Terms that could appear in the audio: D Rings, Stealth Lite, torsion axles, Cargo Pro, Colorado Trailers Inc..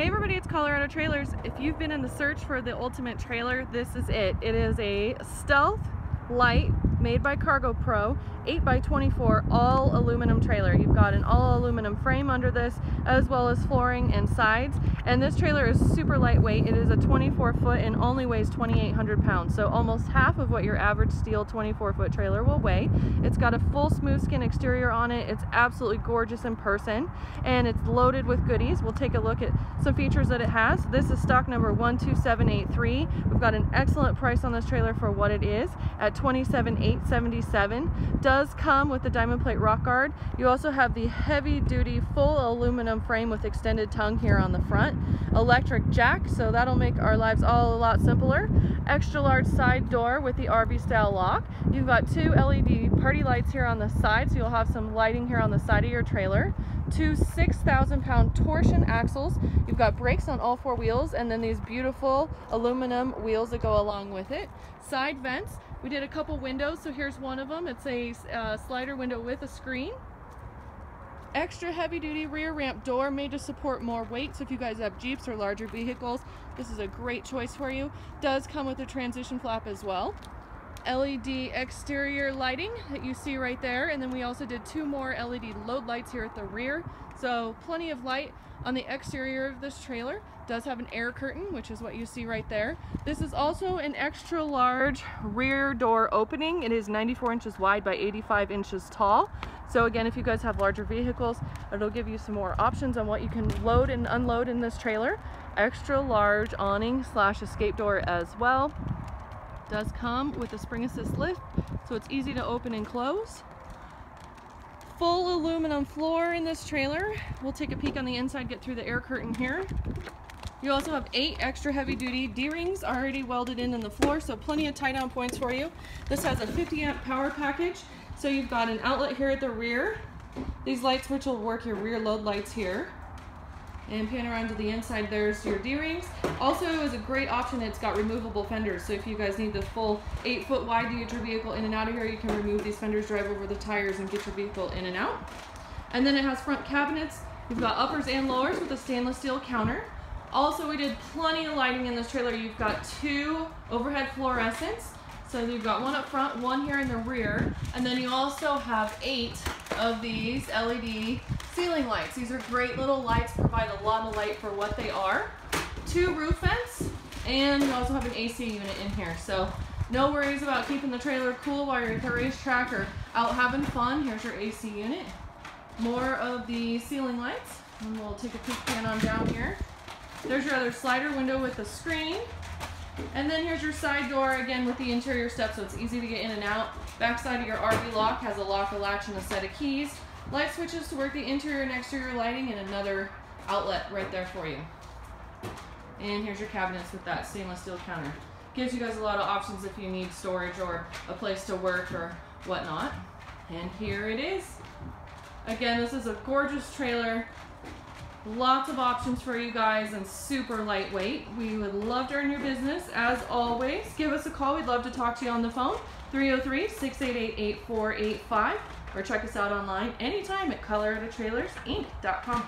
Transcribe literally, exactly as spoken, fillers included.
Hey everybody, it's Colorado Trailers. If you've been in the search for the ultimate trailer, this is it. It is a Stealth Lite made by Cargo Pro eight by twenty-four all aluminum trailer. You've got an all aluminum frame under this, as well as flooring and sides, and this trailer is super lightweight. It is a twenty-four foot and only weighs twenty-eight hundred pounds, so almost half of what your average steel twenty-four foot trailer will weigh. It's got a full smooth skin exterior on it. It's absolutely gorgeous in person, and it's loaded with goodies. We'll take a look at some features that it has. This is stock number one two seven eight three. We've got an excellent price on this trailer for what it is at twenty-seven thousand eight hundred seventy-seven dollars. Does come with the diamond plate rock guard. You also have the heavy duty full aluminum frame with extended tongue here on the front. Electric jack, so that'll make our lives all a lot simpler. Extra large side door with the R V style lock. You've got two L E D party lights here on the side, so you'll have some lighting here on the side of your trailer. Two six thousand pound torsion axles. You've got brakes on all four wheels, and then these beautiful aluminum wheels that go along with it. Side vents. We did a couple windows, so here's one of them. It's a uh, slider window with a screen. Extra heavy duty rear ramp door made to support more weight, so if you guys have Jeeps or larger vehicles, this is a great choice for you. Does come with a transition flap as well. L E D exterior lighting that you see right there, and then we also did two more L E D load lights here at the rear, so plenty of light on the exterior of this trailer. It does have an air curtain, which is what you see right there. This is also an extra large rear door opening. It is ninety-four inches wide by eighty-five inches tall, so again, if you guys have larger vehicles, it'll give you some more options on what you can load and unload in this trailer. Extra large awning slash escape door as well. Does come with a spring assist lift, so it's easy to open and close. Full aluminum floor in this trailer. We'll take a peek on the inside, get through the air curtain here. You also have eight extra heavy duty D-rings already welded in in the floor, so plenty of tie down points for you. This has a fifty amp power package, so you've got an outlet here at the rear. These lights, which will work your rear load lights here. And pan around to the inside, there's your D-rings. Also is a great option, it's got removable fenders, so if you guys need the full eight foot wide to get your vehicle in and out of here, you can remove these fenders, drive over the tires, and get your vehicle in and out. And then it has front cabinets. You've got uppers and lowers with a stainless steel counter. Also, we did plenty of lighting in this trailer. You've got two overhead fluorescents, so you've got one up front, one here in the rear, and then you also have eight of these L E D ceiling lights. These are great little lights, provide a lot of light for what they are. Two roof vents, and you also have an A C unit in here, so no worries about keeping the trailer cool while you're at the racetrack or out having fun. Here's your A C unit. More of the ceiling lights, and we'll take a peek pan on down here. There's your other slider window with the screen, and then here's your side door again with the interior step, so it's easy to get in and out. Backside of your R V lock has a lock, a latch, and a set of keys. Light switches to work the interior and exterior lighting, and another outlet right there for you. And here's your cabinets with that stainless steel counter. Gives you guys a lot of options if you need storage or a place to work or whatnot. And here it is. Again, this is a gorgeous trailer. Lots of options for you guys and super lightweight. We would love to earn your business as always. Give us a call. We'd love to talk to you on the phone, three oh three, six eight eight, eight four eight five, or check us out online anytime at Colorado Trailers Inc dot com.